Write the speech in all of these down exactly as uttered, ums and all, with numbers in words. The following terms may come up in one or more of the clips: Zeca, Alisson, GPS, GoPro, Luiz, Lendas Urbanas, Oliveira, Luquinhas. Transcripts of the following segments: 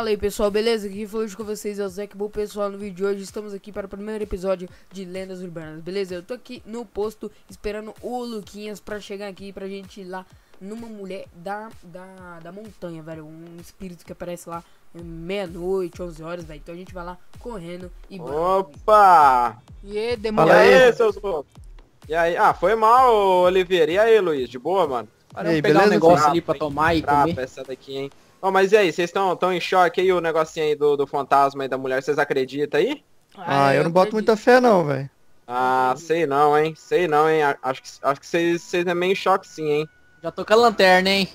Fala aí pessoal, beleza? Aqui foi hoje com vocês, é o Zeca. Bom pessoal, no vídeo de hoje estamos aqui para o primeiro episódio de Lendas Urbanas, beleza? Eu tô aqui no posto esperando o Luquinhas pra chegar aqui pra gente ir lá numa mulher da, da, da montanha, velho. Um espírito que aparece lá meia-noite, onze horas, velho. Então a gente vai lá correndo e... Opa! E aí, demônio? E aí, seus bons? E aí? Ah, foi mal, Oliveira. E aí, Luiz? De boa, mano? Olha, e aí, pegar beleza? Um negócio ali pra tomar e comer. Essa daqui, hein? Oh, mas e aí, vocês estão tão em choque aí, o negocinho aí do, do fantasma e da mulher, vocês acreditam aí? Ah, ah eu, eu não boto muita fé não, velho. Ah, sei não, hein, sei não, hein, acho que acho que vocês é meio em choque sim, hein. Já tô com a lanterna, hein.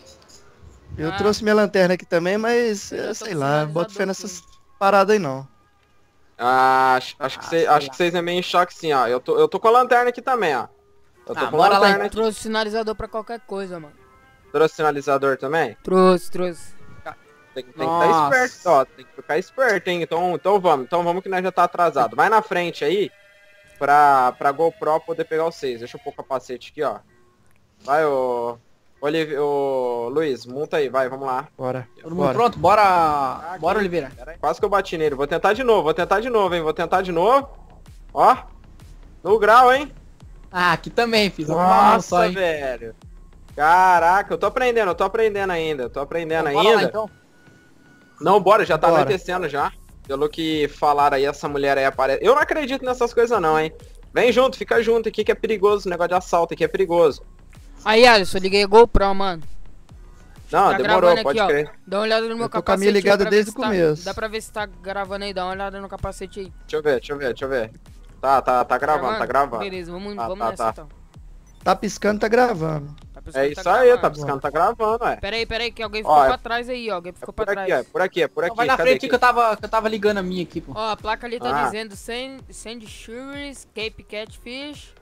Eu ah. trouxe minha lanterna aqui também, mas, eu sei lá, boto fé nessas paradas aí não. Ah, acho, acho ah, que vocês é meio em choque sim, ó, eu tô, eu tô com a lanterna aqui também, ó. Eu tô ah, com bora a lanterna lá, eu trouxe sinalizador pra qualquer coisa, mano. Trouxe sinalizador também? Trouxe, trouxe. Tem, tem que estar esperto, ó. Tem que ficar esperto, hein? Então, então vamos. Então vamos que nós já tá atrasado. Vai na frente aí pra, pra GoPro poder pegar vocês. Deixa eu pôr o capacete aqui, ó. Vai, ô... Olive... ô Luiz, monta aí. Vai, vamos lá. Bora. Todo mundo pronto? Bora... Ah, bora, Oliveira. Quase que eu bati nele. Vou tentar de novo. Vou tentar de novo, hein? Vou tentar de novo. Ó. No grau, hein? Ah, aqui também, fiz. Nossa, velho. Caraca, eu tô aprendendo. Eu tô aprendendo ainda. Eu tô aprendendo então, ainda. Lá, então. Não, bora, já tá bora. Anoitecendo já. Pelo que falaram aí, essa mulher aí aparece. Eu não acredito nessas coisas não, hein. Vem junto, fica junto aqui que é perigoso. O negócio de assalto aqui é perigoso. Aí, Alisson, liguei a GoPro, mano. Não, tá demorou, pode aqui, crer. Ó. Dá uma olhada no meu eu capacete. Tô com a minha ligada desde o começo. Tá, dá pra ver se tá gravando aí, dá uma olhada no capacete aí. Deixa eu ver, deixa eu ver, deixa eu ver. Tá, tá, tá gravando, tá gravando. Beleza, vamos, tá, vamos tá, nessa tá. então. Tá piscando, tá gravando. É isso aí, tá piscando, tá gravando, é. Pera aí, pera aí, que alguém ficou ó, pra trás aí, ó. Alguém ficou é pra aqui, trás. É por aqui, é por aqui. Não, vai na cadê frente aqui? Que eu tava, que eu tava ligando a minha aqui, pô. Ó, a placa ali tá ah. dizendo Sand, Sand Shuri's, Cape Catfish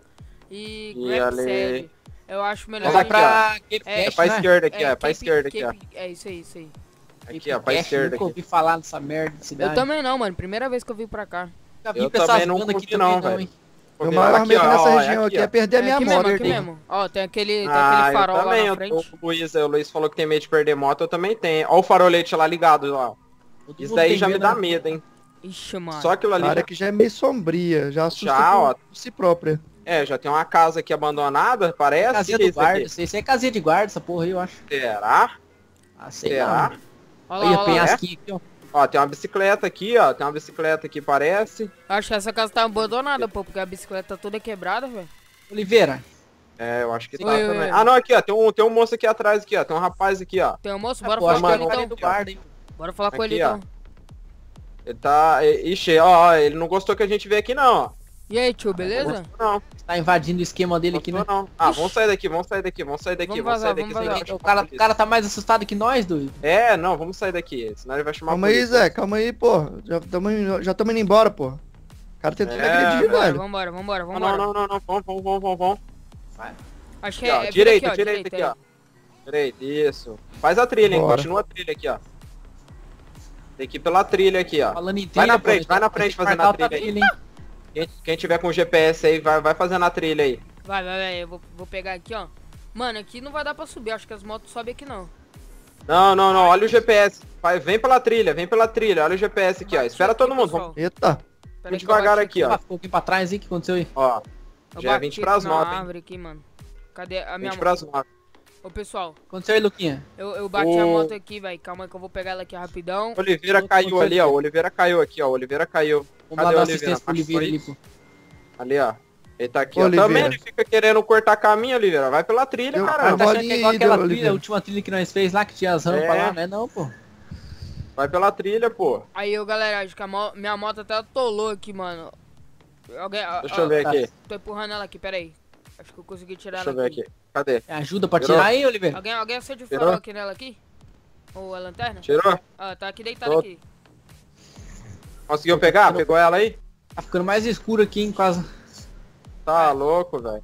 e Grape Sand. Eu acho melhor... Vai pra Cape Catfish, né? É pra esquerda aqui, ó, pra esquerda aqui, ó. É isso aí, isso aí. Aqui, ó, pra esquerda aqui. Eu nunca ouvi falar dessa merda de cidade. Eu também não, mano, primeira vez que eu vim pra cá. Eu também não curti não, velho. O maior aqui, ó, nessa ó, região aqui, aqui é perder é a minha aqui moto. Mesmo, aqui mesmo. Ó, tem aquele, tem ah, aquele farol também, lá na frente. O Luiz, o Luiz falou que tem medo de perder moto, eu também tenho. Ó o farolete lá ligado, ó. Isso daí já medo, me dá né? medo, hein. Ixi, mano. Só aquilo ali... A área que já é meio sombria, já assusta já, ó, si própria. É, já tem uma casa aqui abandonada, parece. Casinha do guarda, isso é casinha de guarda, essa porra aí, eu acho. Será? Ah, sei Será? Olha, tem as aqui, ó. Ó, tem uma bicicleta aqui, ó. Tem uma bicicleta aqui, parece. Acho que essa casa tá abandonada, pô, porque a bicicleta tá toda quebrada, velho. Oliveira. É, eu acho que oi, tá oi, também. Oi. Ah, não, aqui, ó. Tem um, tem um moço aqui atrás, aqui, ó. Tem um rapaz aqui, ó. Tem um moço? Bora é, falar mano, com ele, então. Guarda, hein? Bora falar aqui, com ele, ó. Então. Ele tá... Ixi, ó, ele não gostou que a gente veio aqui, não, ó. E aí, tio, beleza? Não gostou, não. Tá invadindo o esquema dele aqui, né? Não. Ah, vamos sair daqui, vamos sair daqui, vamos sair daqui, vamos, vazar, vamos sair daqui. Vamos o cara, o cara tá mais assustado que nós, doido. É, não, vamos sair daqui, senão ele vai chamar calma a polícia. Calma aí, Zé, calma aí, pô. Já estamos já indo embora, pô. O cara tentando é, agredir, velho. velho. Vambora, vambora, vambora. Não, não, não, não, vamos, vamos, vamos, vamos. Vai. Acho que é, é direita, aqui, ó, direita, direita aqui, ó. Direita, isso. Faz a trilha, hein, continua a trilha aqui, ó. Tem que ir pela trilha aqui, ó. Vai na frente, vai na frente fazendo a trilha, hein. Quem, quem tiver com o G P S aí, vai, vai fazendo a trilha aí. Vai, vai, vai. Eu vou, vou pegar aqui, ó. Mano, aqui não vai dar pra subir. Acho que as motos sobem aqui, não. Não, não, não. Olha o G P S. Vai, vem pela trilha, vem pela trilha. Olha o G P S aqui, ó. Espera todo mundo. Eita. Vamos devagar aqui, ó. Ficou aqui pra trás, hein? O que aconteceu aí? Ó. Já é vinte pras motos, hein? Aqui, mano. Cadê a minha moto? vinte pras motos. Ô, pessoal. Aconteceu aí, Luquinha? Eu, eu bati a moto aqui, velho. Calma aí que eu vou pegar ela aqui rapidão. Oliveira caiu ali, ó. Oliveira caiu aqui, ó. Oliveira caiu. Vamos Cadê lá dar assistência pro Oliveira ali, pô. Ali, ó. Ele tá aqui, ó. Também ele fica querendo cortar caminho, Oliveira. Vai pela trilha, eu, caramba. Tá achando que é igual aquela trilha, Oliveira. A última trilha que nós fez lá, que tinha as rampas é. lá, não é não, pô. Vai pela trilha, pô. Aí, eu, galera, acho que a mo minha moto até atolou aqui, mano. Alguém, ó, Deixa ó, eu ver tá. aqui. Tô empurrando ela aqui, pera aí. Acho que eu consegui tirar Deixa ela aqui. Deixa eu ver aqui. Cadê? É ajuda pra Tirou? tirar aí, Oliveira? Alguém, alguém acende o farol aqui nela aqui? Ou a lanterna? Tirou? Ah, tá aqui deitada aqui. Conseguiu pegar? Pegou ela aí? Tá ficando mais escuro aqui em casa. Tá louco, velho.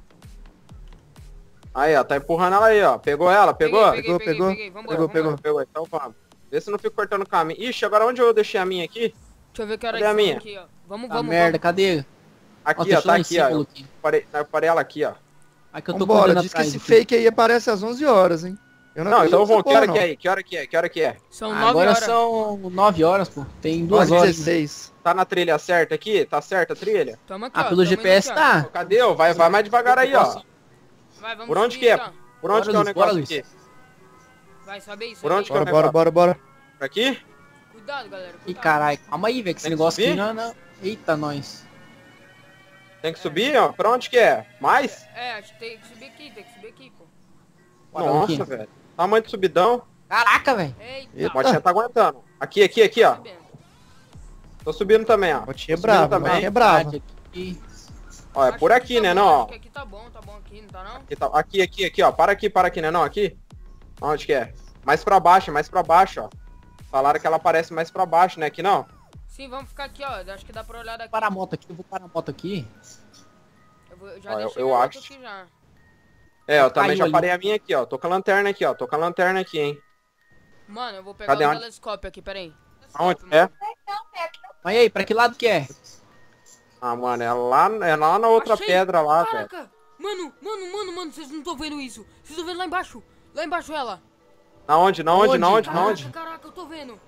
Aí, ó. Tá empurrando ela aí, ó. Pegou ela? Pegou? Peguei, peguei, pegou, peguei, pegou. Pegou, pegou. Pegou, então vamos. Vê se não fica cortando o caminho. Ixi, agora onde eu deixei a minha aqui? Deixa eu ver que hora é a minha. Aqui, ó. Vamos, tá vamos, merda, vamos. cadê? Aqui, ó. ó tá aqui, ó. Eu parei, eu parei ela aqui, ó. Aqui eu tô Vambora, diz que esse fake aí aparece às onze horas, hein? Eu não, não então eu vou. Que hora não. que é aí? Que hora que é? Que hora que é? São nove Agora horas. são nove horas, pô. Tem duas horas. dezesseis. Tá na trilha certa aqui? Tá certa a trilha? Tamo aqui, ah, ó, pelo G P S indo, tá. Ó, cadê? Ó, vai, vai mais devagar aí, ó. Vai, vamos Por onde seguir, que é? Então. Por onde bora, que é o negócio bora, aqui? Vai, sobe aí, sobe Por onde aí. que é o negócio? Bora, bora, bora, bora. Por aqui? Cuidado, galera. Cuidado. Ih, caralho. Calma aí, velho, que esse negócio aqui não, não... Eita, nós. Tem que é. subir, ó. Pra onde que é? Mais? É, é, tem que subir aqui, tem que subir aqui, pô. Nossa, velho. Tamanho de subidão. Caraca, velho. Eita. Botinha tá aguentando. Aqui, aqui, aqui, ó. Tô subindo também, ó. Botinha é brava, também. é brava. Ó, é por aqui, né, não? Aqui tá bom, tá bom aqui, não tá não? Aqui, tá... aqui, aqui, aqui, ó. Para aqui, para aqui, né, não? Aqui? Onde que é? Mais pra baixo, mais pra baixo, ó. Falaram que ela aparece mais pra baixo, né? Aqui não? Sim, vamos ficar aqui, ó. Acho que dá pra olhar daqui. Para a moto aqui, eu vou parar a moto aqui. Eu, vou, já ó, eu, eu acho. Aqui já. É, eu também Caiu já ali. parei a minha aqui, ó. Tô com a lanterna aqui, ó. Tô com a lanterna aqui, hein. Mano, eu vou pegar Cadê o onde? telescópio aqui, peraí. Aonde é? Mas aí, pra que lado que é? Ah, mano, é lá, é lá na outra Achei. pedra lá, velho. Mano, mano, mano, mano, vocês não estão vendo isso. Vocês estão vendo lá embaixo. Lá embaixo ela. Na onde? Na onde? Na onde? Na onde? Caraca, caraca, eu tô vendo.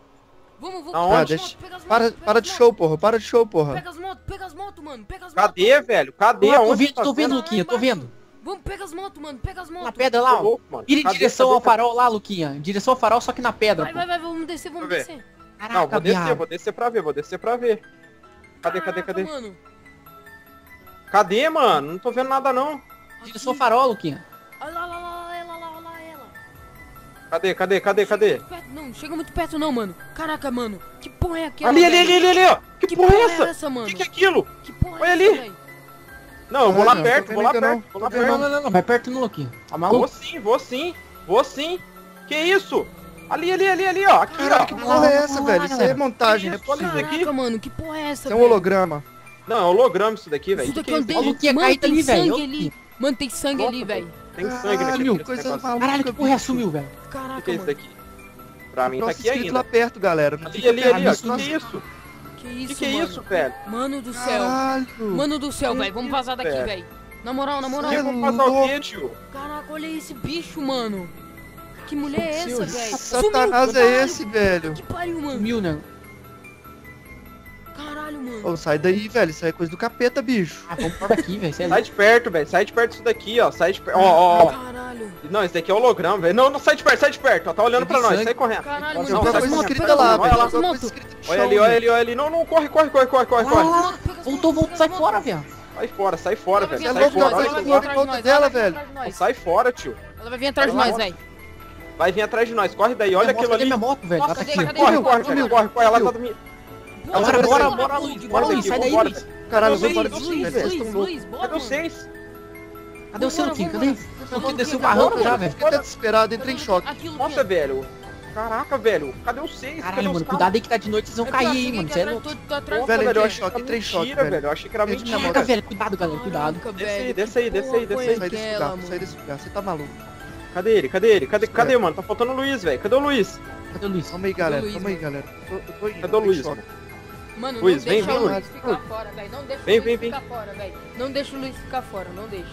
Vamos, vamos. Na onde? Motos, pega as motos, para pega para as de motos. show, porra. Para de show, porra. Pega as motos, pega as motos, mano. Pega as motos. Cadê, velho? Cadê? Mano, aonde tô, tá tô vendo, Luquinha, tô vendo. Vamos, pega as motos, mano. Pega as motos. Na pedra lá, ó. Vira em cadê, direção cadê, ao farol cadê? lá, Luquinha. Em direção ao farol, só que na pedra. Vai, pô. vai, vai. Vamos descer, vamos Deixa descer. Caraca, Não, vou viado. descer, vou descer pra ver, vou descer pra ver. Cadê, caraca, cadê, cadê? Mano. Cadê, mano? Não tô vendo nada, não. Em direção ao farol, Luquinha. Olha lá, lá, lá. Cadê, cadê, cadê, cadê? Não, chega muito perto não, mano. Caraca, mano. Que porra é aquela? Ali, ali, ali, ali, ali, ó. Que, que porra, porra é essa? essa mano? Que que é aquilo? Que porra Olha é ali. Essa, não, eu vou lá perto, vou lá perto. Vou lá perto. Não, não, não, vai perto não, Luquinha. Tá maluco? Vou sim, vou sim. Vou sim. Que isso? Ali, ali, ali, ali, ó. Aqui, Caraca, ó. Que porra é essa, velho? Isso aí é montagem, né? Caraca, mano. Que porra é essa, velho? Isso é um holograma. Não, é holograma isso daqui, velho. Isso daqui não tem... Mano, tem sangue ali. Mano, tem sangue ali, velho. Tem sangue naquele coisa maluca. Caralho, que porra assumiu, velho. Caraca, o que é isso daqui? Pra mim tá aqui ainda. lá perto, galera. Ali, ali, ali, ó. Que que é isso? Que isso, que é isso, velho? Mano do céu. Mano do céu, velho. Vamos vazar daqui, velho. Na moral, na moral. Vamos vazar o quê, tio? Caraca, olha esse bicho, mano. Que mulher é essa, velho? Satanás é esse, velho. Que pariu, mano. Sumiu, né? Caralho, mano. Ô, sai daí, velho. Isso aí é coisa do capeta, bicho. Ah, vamos para daqui, velho. Sai de perto, velho. Sai de perto disso daqui, ó. Sai de perto. Ó, ó. Caralho. Não, isso daqui é holograma, velho. Não, não sai de perto, sai de perto. Ó, tá olhando pra nós. Sai correndo. Caralho, mano. Não, tá coisa escrita lá, velho. Olha lá. Olha ali, olha ali, olha ali. Não, não. Corre, corre, corre, corre, corre, corre. Voltou, voltou. Sai fora, velho. Sai fora, sai fora, velho. Sai fora. Sai fora, tio. Ela vai vir atrás de nós, velho. Vai vir atrás de nós. Corre daí. Olha aquilo ali. Corre, corre, corre, corre. Ela tá Bora, bora, bora, Luiz, bora, Luiz, sai daí, Luiz. Caralho, Luiz, Luiz, Luiz, Luiz, bora. Cadê vocês? Cadê o seu Luquinha? Cadê? O Luquinha desceu o barranco já, velho. Fiquei até desesperado, entrei em choque. Nossa, velho. Caraca, velho. Cadê os seis? Caralho, mano, cuidado aí que tá de noite, vocês vão cair, hein, mano. Você é louco. Velho, eu achei que entrei em choque, velho. Eu achei que era mentira. Caraca, velho, cuidado, galera, cuidado. Desce aí, desce aí, desce aí, desce aí. Sai desse lugar, sai desse lugar, você tá maluco. Cadê ele? Cadê ele? Cadê, cadê, mano? Tá faltando o Luiz, velho. Cadê o Luiz? Cadê o Luiz? Calma aí, galera. Calma aí, galera. Cadê o Luiz, mano? Mano, Luiz, não, vem, deixa vem, Luiz. Fora, não deixa vem, o Luiz vem, ficar vem. fora, velho. Não deixa o Luiz ficar fora, não deixa.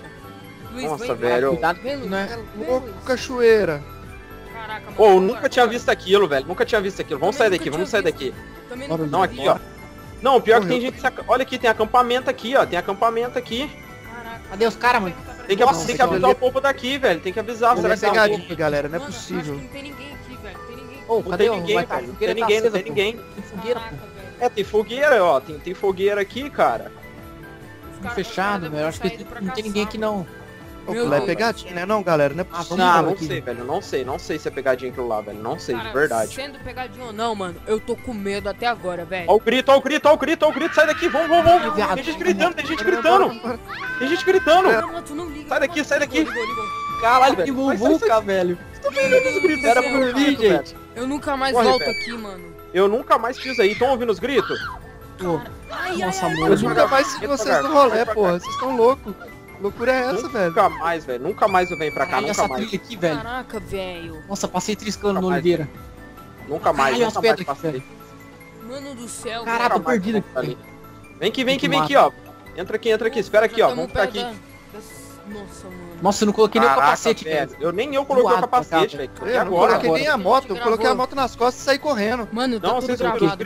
Luiz, Nossa, vem, velho. Cuidado, vem, Luiz. Né? Ô, cachoeira. Caraca, mano. Pô, nunca tinha fora. visto aquilo, velho. Nunca tinha visto aquilo. Vamos sair daqui, vamos sair daqui. Não, não aqui, ó. Não, o pior é que tem gente... Olha aqui, tem acampamento aqui, ó. Tem acampamento aqui. Caraca. Cadê os caras, mano? Tem que, Nossa, tem que avisar o povo daqui, velho. Tem que avisar. Será que tá um galera? Não é possível. Não tem ninguém aqui, velho. Tem ninguém. Ô, cadê ninguém, velho? Não tem ninguém, não tem ninguém. Tem fogueira, pô. É, tem fogueira, ó. Tem, tem fogueira aqui, cara. Cara fechado, velho. Acho que tem, não tem ninguém aqui, não. Ô, aquilo é pegadinha, né? Não, galera. Não é possível. Ah, não, não sei, velho. Não sei. Não sei se é pegadinha aquilo lá, velho. Não sei, cara, de verdade. Sendo pegadinha ou não, mano, eu tô com medo até agora, velho. Ó o grito, ó o grito, ó o grito, ó o grito. Sai daqui, vamos, vamos, vamos. Tem, tem gente gritando, tem gente gritando. Tem gente gritando. Sai daqui, sai daqui. Caralho, que vulca, velho. Era por mim, gente. Eu nunca mais volto aqui, mano. Eu nunca mais fiz aí, estão ouvindo os gritos? Tô. Nossa, mano. Eu nunca mais se vocês no rolê, porra. Vocês estão loucos. Loucura é essa, velho. Nunca mais, velho. Nunca mais eu venho pra cá, nunca mais. Aqui, velho. Caraca, velho. Nossa, passei triscando no Oliveira. Nunca mais, nunca mais passei. Mano do céu, velho. Caraca, tô perdido aqui. Vem aqui, vem aqui, vem aqui, ó. Entra aqui, entra aqui. Espera aqui, ó. Vamos ficar aqui. Nossa, mano. Nossa, eu não coloquei nem o capacete, velho. Eu nem eu coloquei o capacete, velho. Eu não coloquei nem a moto, eu coloquei a moto nas costas e saí correndo. Mano, tá tudo gravado.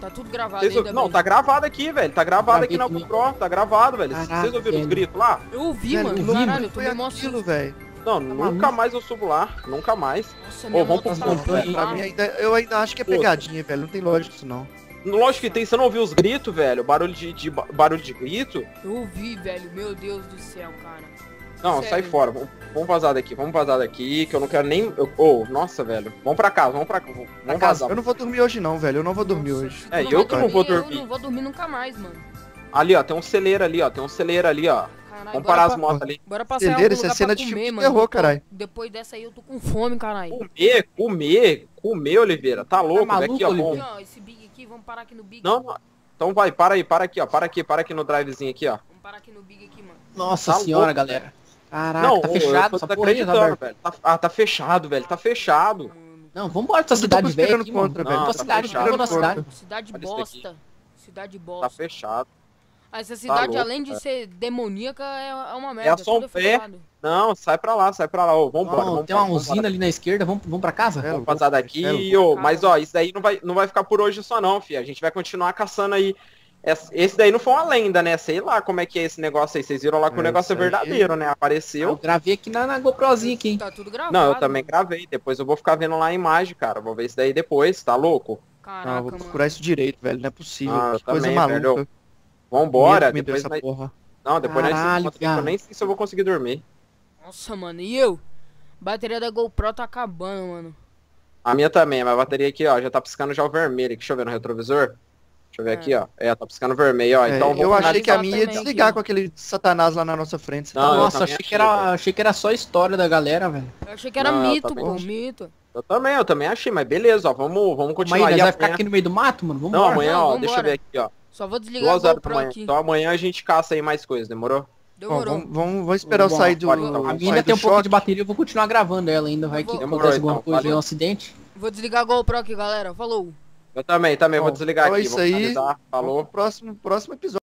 Tá tudo gravado aí. Não, tá gravado aqui, velho. Tá gravado aqui na GoPro, tá gravado, velho. Vocês ouviram os gritos lá? Eu ouvi, mano. Caralho, tu me mostrou, velho. Não, nunca mais eu subo lá, nunca mais. Nossa, minha moto tá gravada. Eu ainda acho que é pegadinha, velho. Não tem lógica isso, não. Lógico que tem, você não ouviu os gritos, velho? Barulho de, de, barulho de grito? Eu ouvi, velho, meu Deus do céu, cara. Não, sério? Sai fora, vamos, vamos vazar daqui, vamos vazar daqui, que eu não quero nem... Eu, oh, nossa, velho, vamos pra casa, vamos pra, vamos pra casa. Vazar. Eu não vou dormir hoje não, velho, eu não vou dormir nossa. hoje. É, eu, eu que dormir, não vou dormir. Eu não vou dormir nunca mais, mano. Ali, ó, tem um celeiro ali, ó, tem um celeiro ali, ó. Carai, vamos parar pra, as motos ali. Bora passar celeiro, essa cena de filme de terror, caralho. Depois dessa aí eu tô com fome, caralho. Comer, comer, comer, Oliveira, tá louco, tá velho, aqui, ó, bom. Não, esse vamos parar aqui no Big. Não, então vai, para aí, para aqui, ó. Para aqui, para aqui no drivezinho aqui, ó. Vamos parar aqui no Big aqui, mano. Nossa tá senhora, louco, galera. Caraca, não, tá fechado essa porra aí, velho. Tá, ah, tá fechado, velho. Tá fechado. Não, vamos embora dessa cidade velha aqui, contra, mano. Não, tá cidade, fechado, na cidade. Cidade bosta. Cidade bosta. Tá fechado. Ah, essa cidade, tá louco, além de ser demoníaca, é uma merda. É só um pé. Não, sai pra lá, sai pra lá, ô, vambora, vambora. Tem uma usina ali na esquerda, vamos, vamos pra casa? Vamos passar daqui, ô, mas ó, isso daí não vai, não vai ficar por hoje só não, fi, a gente vai continuar caçando aí. Esse daí não foi uma lenda, né? Sei lá como é que é esse negócio aí, vocês viram lá que o negócio é verdadeiro, né? Apareceu. Eu gravei aqui na, na GoProzinha aqui. Tá tudo gravado. Não, eu também gravei, depois eu vou ficar vendo lá a imagem, cara, vou ver isso daí depois, tá louco? Caraca, não, eu vou procurar mano. isso direito, velho, não é possível, ah, que coisa também, maluca. Velho. Vambora, medo, depois... Nós... Porra. Não, depois Caralho, nós... eu nem sei se eu vou conseguir dormir. Nossa, mano, e eu? Bateria da GoPro tá acabando, mano. A minha também, mas a bateria aqui, ó, já tá piscando já o vermelho aqui. Deixa eu ver no retrovisor. Deixa eu ver é. aqui, ó. É, tá piscando vermelho, ó. É, então, eu achei que a minha ia desligar aqui, com aquele satanás lá na nossa frente. Não, tá... Nossa, achei, achei que, era, achei que era só história da galera, velho. Eu achei que era Não, mito, pô, mito. Eu também, eu também achei, mas beleza, ó. Vamos, vamos continuar. Mas aí, vai ficar aqui no meio do mato, mano? Vamos Não, embora. amanhã, ó, deixa eu ver aqui, ó. Só vou desligar Duas a GoPro amanhã. aqui. Então amanhã a gente caça aí mais coisas, demorou? Demorou. Bom, vamos, vamos esperar eu sair do... Pode, então, a minha ainda tem um pouco de bateria, eu vou continuar gravando ela ainda, vai que acontece alguma coisa, um acidente. Vou desligar a GoPro aqui, galera. Falou. Eu também, também, Bom, vou desligar então aqui. É isso vou aí. Falou. Próximo, próximo episódio.